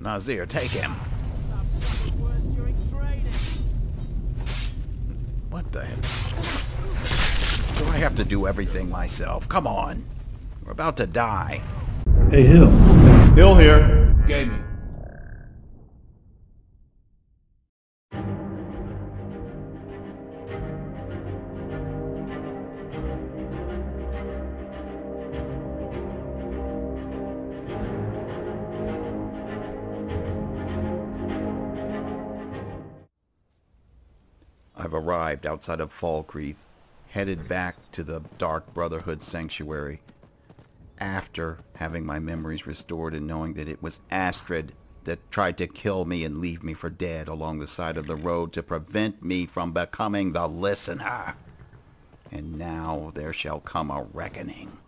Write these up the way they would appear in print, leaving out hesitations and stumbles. Nazir, take him. What the hell? Do I have to do everything myself? Come on. We're about to die. Hey, Hill. Hill here. Gaming. I've arrived outside of Falkreath, headed back to the Dark Brotherhood Sanctuary, after having my memories restored and knowing that it was Astrid that tried to kill me and leave me for dead along the side of the road to prevent me from becoming the Listener. And now there shall come a reckoning.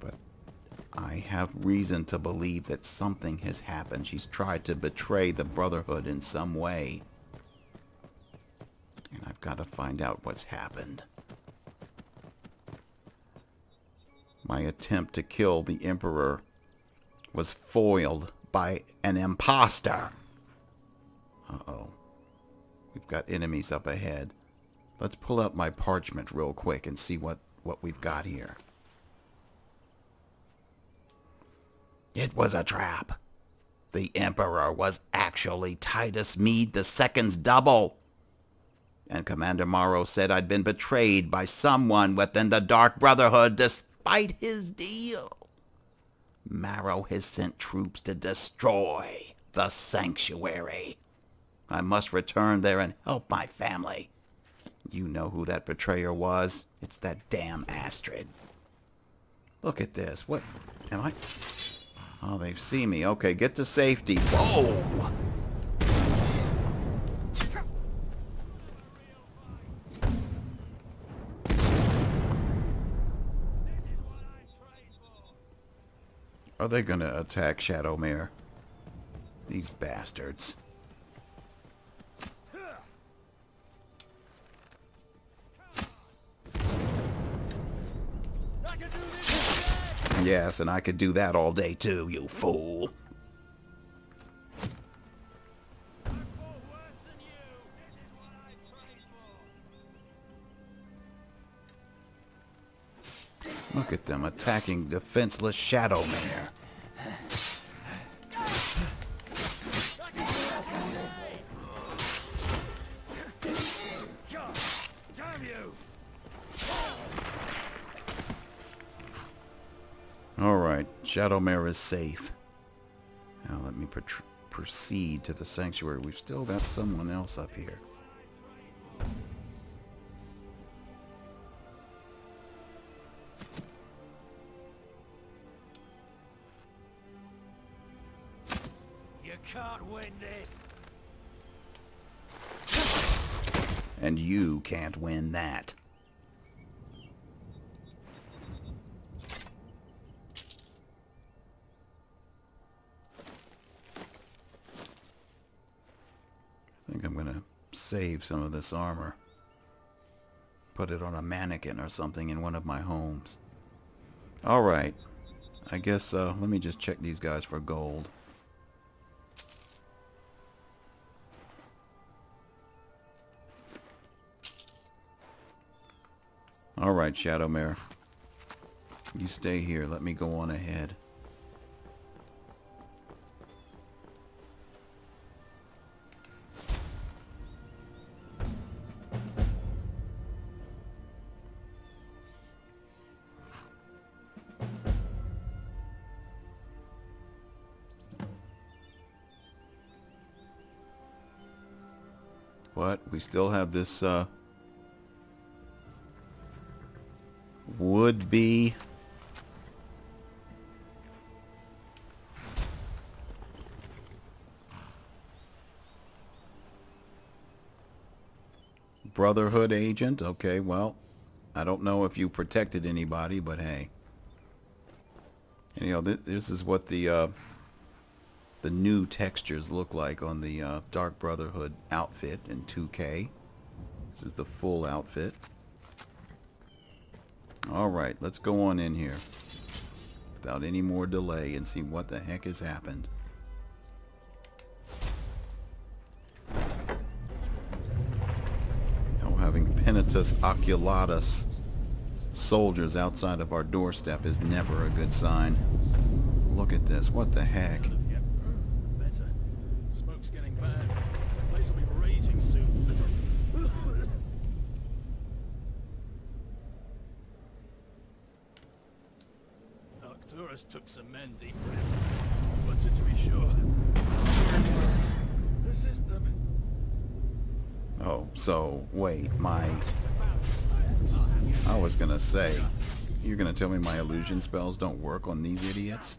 But I have reason to believe that something has happened. She's tried to betray the Brotherhood in some way. And I've got to find out what's happened. My attempt to kill the Emperor was foiled by an imposter. Uh-oh. We've got enemies up ahead. Let's pull up my parchment real quick and see what we've got here. It was a trap. The Emperor was actually Titus Meade II's double. And Commander Morrow said I'd been betrayed by someone within the Dark Brotherhood despite his deal. Morrow has sent troops to destroy the sanctuary. I must return there and help my family. You know who that betrayer was. It's that damn Astrid. Look at this. What? Am I? Oh, they've seen me. Okay, get to safety. Whoa! Are they going to attack Shadowmere? These bastards. Yes, and I could do that all day too, you fool. Look at them attacking defenseless Shadowmere. Alright, Shadowmere is safe. Now let me proceed to the sanctuary. We've still got someone else up here. And you can't win that. I think I'm going to save some of this armor. Put it on a mannequin or something in one of my homes. Alright. I guess let me just check these guys for gold. Alright, Shadowmere. You stay here. Let me go on ahead. What? We still have this, would be Brotherhood agent. Okay, well, I don't know if you protected anybody, but hey. And, you know, this is what the new textures look like on the Dark Brotherhood outfit in 2K. This is the full outfit. Alright, let's go on in here. without any more delay and see what the heck has happened. Now having Penitus Oculatus soldiers outside of our doorstep is never a good sign. Look at this, what the heck? Smoke's getting bad. This place will be raging soon. Arcturus took some men deep in, but to be sure, the system. Oh, so wait, I was gonna say, you're gonna tell me my illusion spells don't work on these idiots?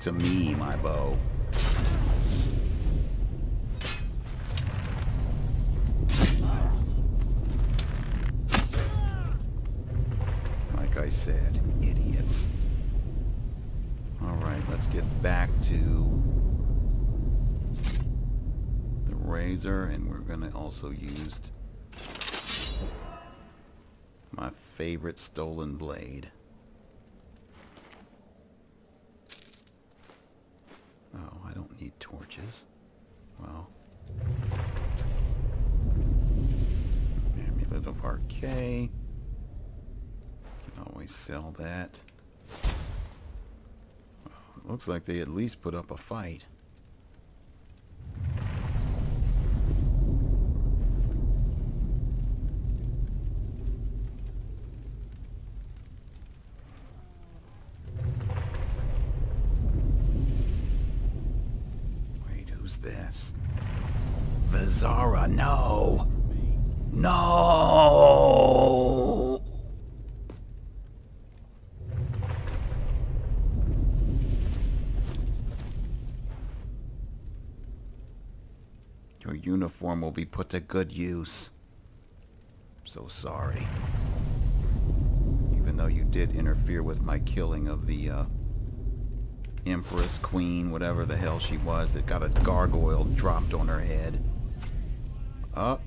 To me, my bow. Like I said, idiots. Alright, let's get back to the razor, and we're gonna also use my favorite stolen blade. Oh, I don't need torches. Well. Amulet of Arkay. Can always sell that. Oh, it looks like they at least put up a fight. This Vizara, no, your uniform will be put to good use. I'm so sorry, even though you did interfere with my killing of the Empress, Queen, whatever the hell she was, that got a gargoyle dropped on her head. Up.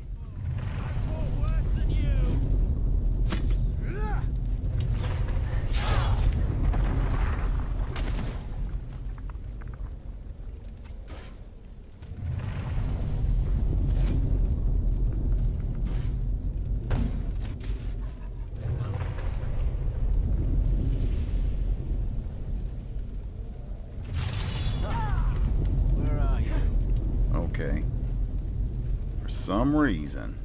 Some reason.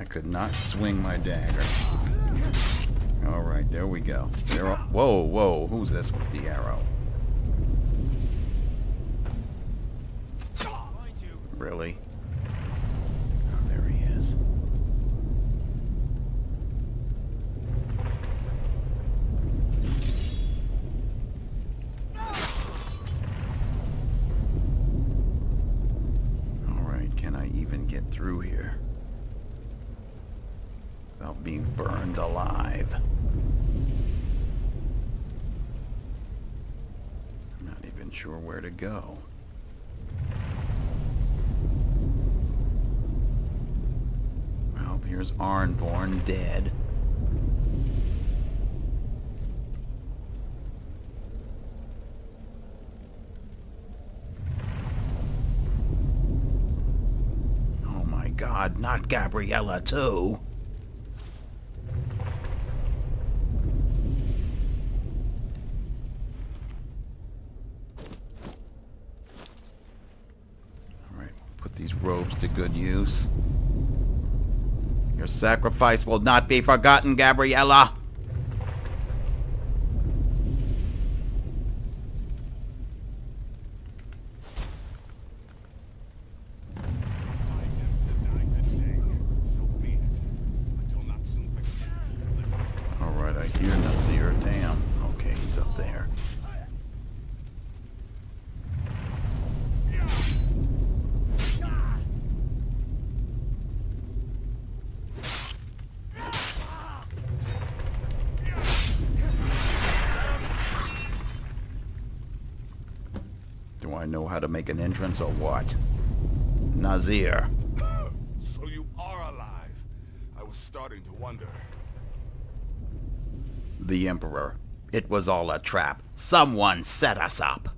I could not swing my dagger. Alright, there we go. Whoa, whoa, who's this with the arrow? Really? Oh, there he is. Through here without being burned alive. I'm not even sure where to go. Well, here's Arnbjorn dead. God, not Gabriella, too. Alright, we'll put these robes to good use. Your sacrifice will not be forgotten, Gabriella! Do I know how to make an entrance or what? Nazir. So you are alive. I was starting to wonder. The Emperor. It was all a trap. Someone set us up.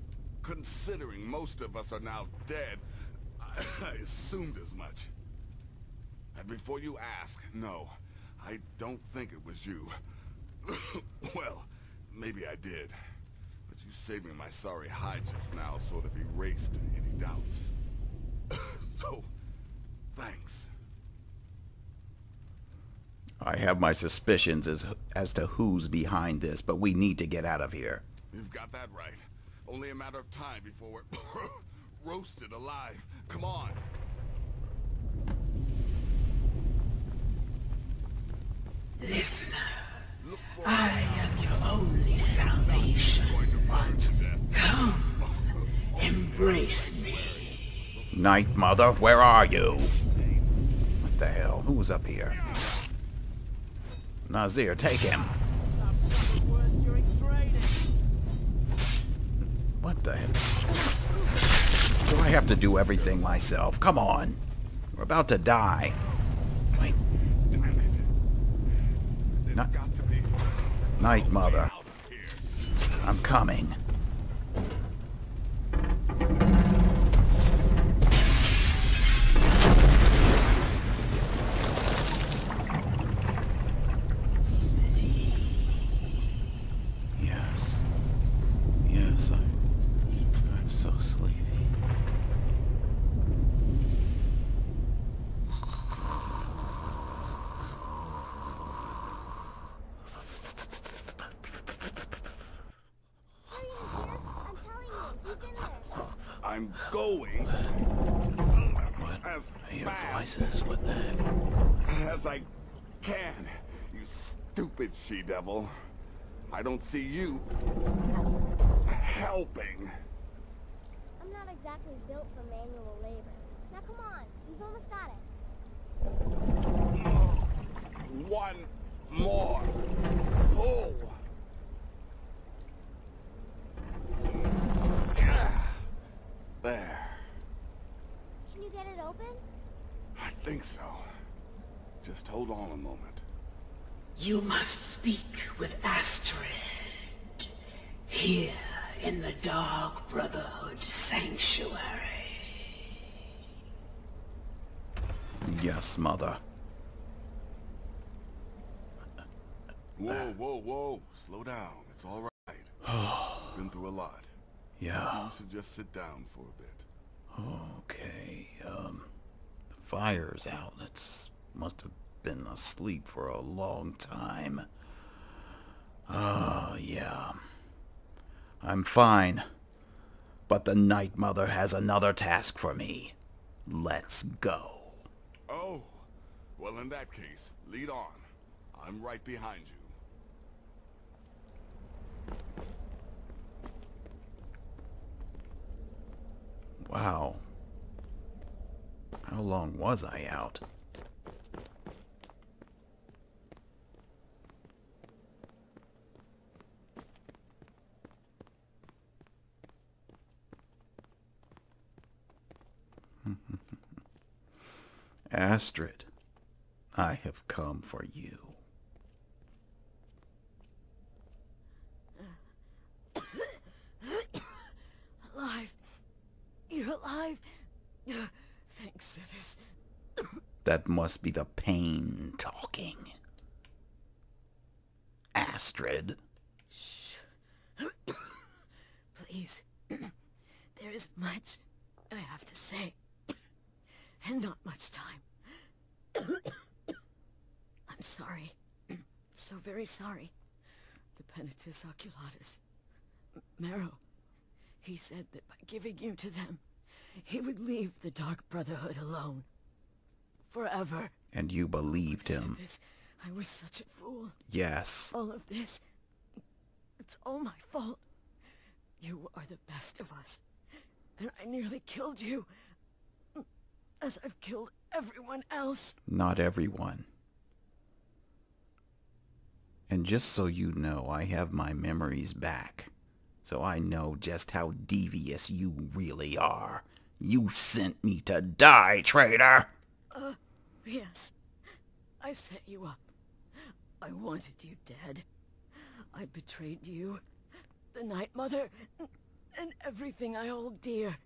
Considering most of us are now dead, I assumed as much. And before you ask, no, I don't think it was you. Well, maybe I did. But you saving my sorry hide just now sort of erased any doubts. So, thanks. I have my suspicions as to who's behind this, but we need to get out of here. You've got that right. Only a matter of time before we're roasted alive. Come on. Listener, I am your only salvation. Come, embrace me. Night Mother, where are you? What the hell? Who was up here? Nazir, take him. What the hell? Do I have to do everything myself? Come on. We're about to die. Wait. Damn it. Night Mother. I'm coming. I'm going. What? I hear voices. What the heck? As I can, you stupid she-devil. I don't see you helping. I'm not exactly built for manual labor. Now come on, we've almost got it. One more pull. There. Can you get it open? I think so. Just hold on a moment. You must speak with Astrid. Here in the Dark Brotherhood Sanctuary. Yes, Mother. Whoa, whoa, whoa. Slow down. It's all right. Been through a lot. Yeah. You should just sit down for a bit. Okay, the fire's out. That's must have been asleep for a long time. Yeah. I'm fine. But the Night Mother has another task for me. Let's go. Oh. Well, in that case, lead on. I'm right behind you. Wow. How long was I out? Astrid, I have come for you. Alive. You're alive. Thanks, Sithis. That must be the pain talking. Astrid. Shh. Please. There is much I have to say. And not much time. I'm sorry. So very sorry. The Penitus Oculatus. Marrow. He said that by giving you to them, he would leave the Dark Brotherhood alone. Forever. And you believed him. Sithis, I was such a fool. Yes. All of this, it's all my fault. You are the best of us. And I nearly killed you. As I've killed everyone else. Not everyone. And just so you know, I have my memories back. so I know just how devious you really are. You sent me to die, traitor! Yes. I set you up. I wanted you dead. I betrayed you, the Night Mother, and everything I hold dear.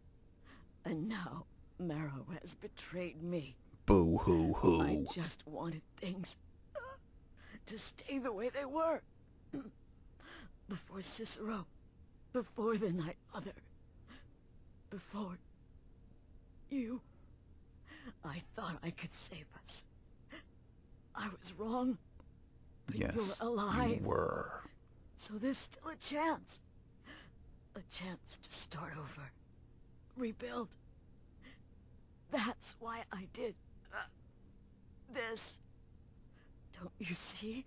And now, Marrow has betrayed me. Boo-hoo-hoo. I just wanted things to stay the way they were. Before Cicero, before the Night Mother, before you, I thought I could save us. I was wrong. Yes, you were alive. You were. So there's still a chance. A chance to start over. Rebuild. That's why I did this. Don't you see?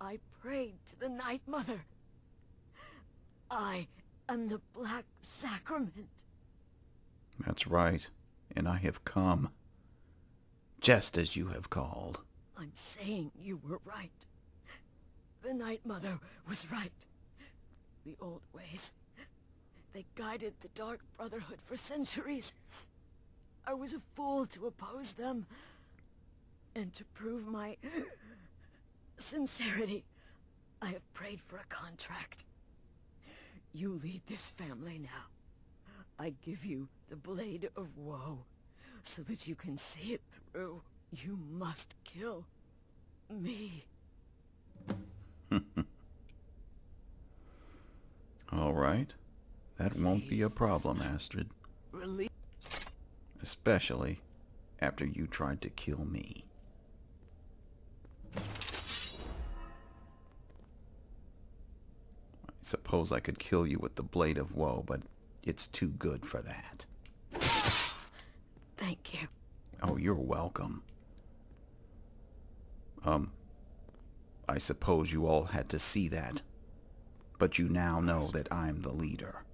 I prayed to the Night Mother. I am the Black Sacrament. That's right. And I have come. Just as you have called. I'm saying you were right. The Night Mother was right. The old ways. They guided the Dark Brotherhood for centuries. I was a fool to oppose them. And to prove my sincerity, I have prayed for a contract. You lead this family now. I give you the Blade of Woe, so that you can see it through. You must kill me. All right. That won't be a problem, Astrid. Especially after you tried to kill me. I suppose I could kill you with the Blade of Woe, but it's too good for that. Thank you. Oh, you're welcome. I suppose you all had to see that. But you now know that I'm the leader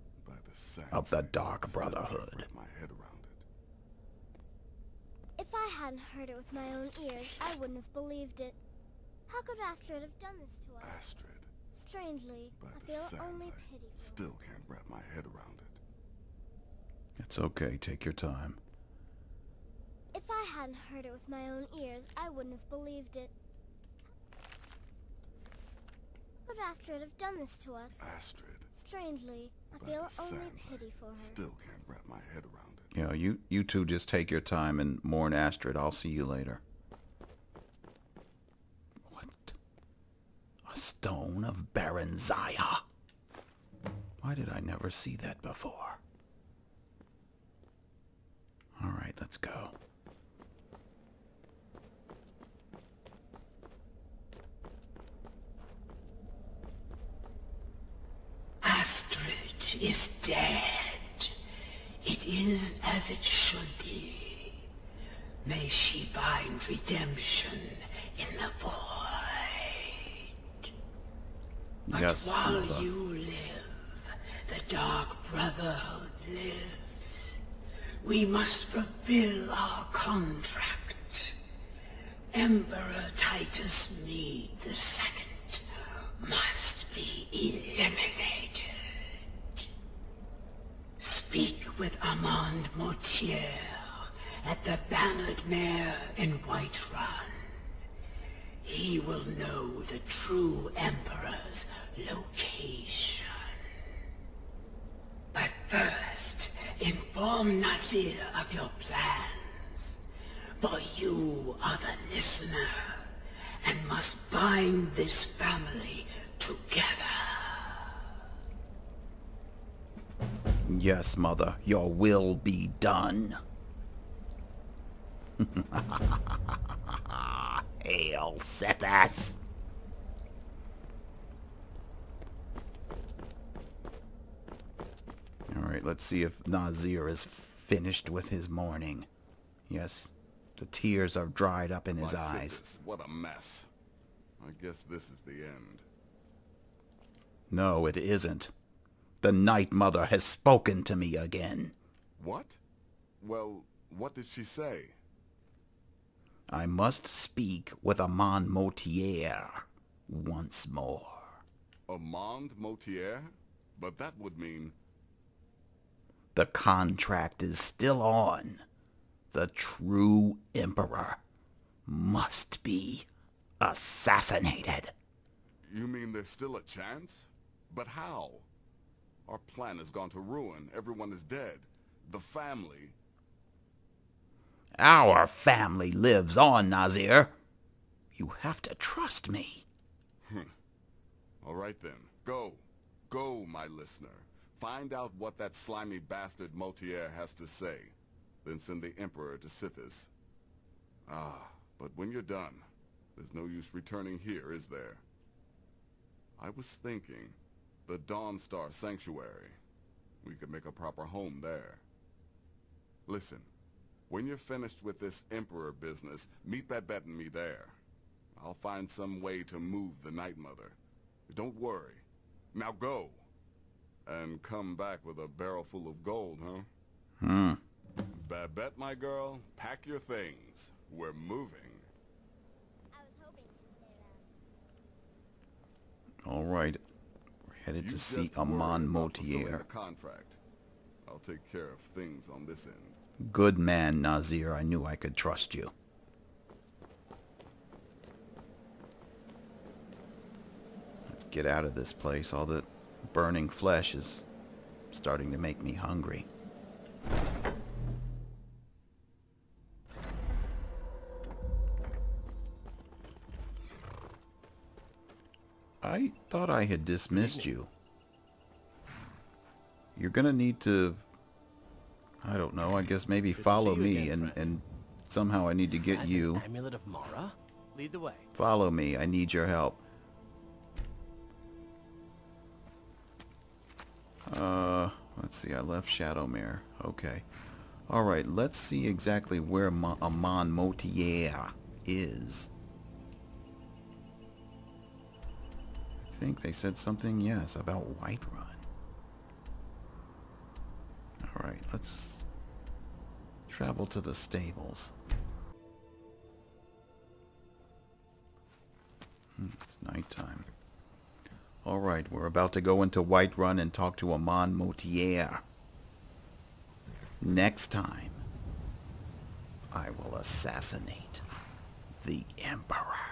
of the Dark Brotherhood. If I hadn't heard it with my own ears, I wouldn't have believed it. How could Astrid have done this to us? Astrid. Strangely, I feel only pity. Still can't wrap my head around it. It's okay, take your time. If I hadn't heard it with my own ears, I wouldn't have believed it. Would Astrid have done this to us? Astrid. Strangely, I feel only pity for her. Still can't wrap my head around it. Yeah, you two just take your time and mourn Astrid. I'll see you later. What? A stone of Baranzaya. Why did I never see that before? All right, let's go. Astrid is dead. It is as it should be. May she find redemption in the void. But yes, while you live, the Dark Brotherhood lives. We must fulfill our contract. Emperor Titus Meade II must be eliminated. Speak with Amaund Motierre at the Bannered Mare in Whiterun. He will know the true Emperor's location. But first, inform Nazir of your plans, for you are the Listener and must bind this family together. Yes, Mother, your will be done. Hail Sithis! Alright, let's see if Nazir is finished with his mourning. Yes, the tears are dried up in his eyes. Sithis, what a mess. I guess this is the end. No, it isn't. The Night Mother has spoken to me again. What? Well, what did she say? I must speak with Amaund Motierre once more. Amaund Motierre? But that would mean... The contract is still on. The true Emperor must be assassinated. You mean there's still a chance? But how? Our plan has gone to ruin. Everyone is dead. The family... Our family lives on, Nazir. You have to trust me. All right then. Go. Go, my listener. Find out what that slimy bastard Motierre has to say. Then send the Emperor to Sithis. Ah, but when you're done, there's no use returning here, is there? I was thinking, the Dawnstar Sanctuary. We could make a proper home there. Listen. When you're finished with this Emperor business, meet Babette and me there. I'll find some way to move the Night Mother. Don't worry. Now go. And come back with a barrel full of gold, huh? Babette, my girl, pack your things. We're moving. I was hoping you'd say that. All right. We're headed to see Amaund Motierre. Contract. I'll take care of things on this end. Good man, Nazir. I knew I could trust you. Let's get out of this place. All the burning flesh is starting to make me hungry. I thought I had dismissed you. You're gonna need to... I don't know, I guess maybe follow me, and somehow I need to get you. Amulet of Mara? Lead the way. Follow me, I need your help. Let's see, I left Shadowmere. Okay. Alright, let's see exactly where Amaund Motierre is. I think they said something, yes, about Whiterun. Alright, let's travel to the stables. It's nighttime. Alright, we're about to go into Whiterun and talk to Amaund Motierre. Next time, I will assassinate the Emperor.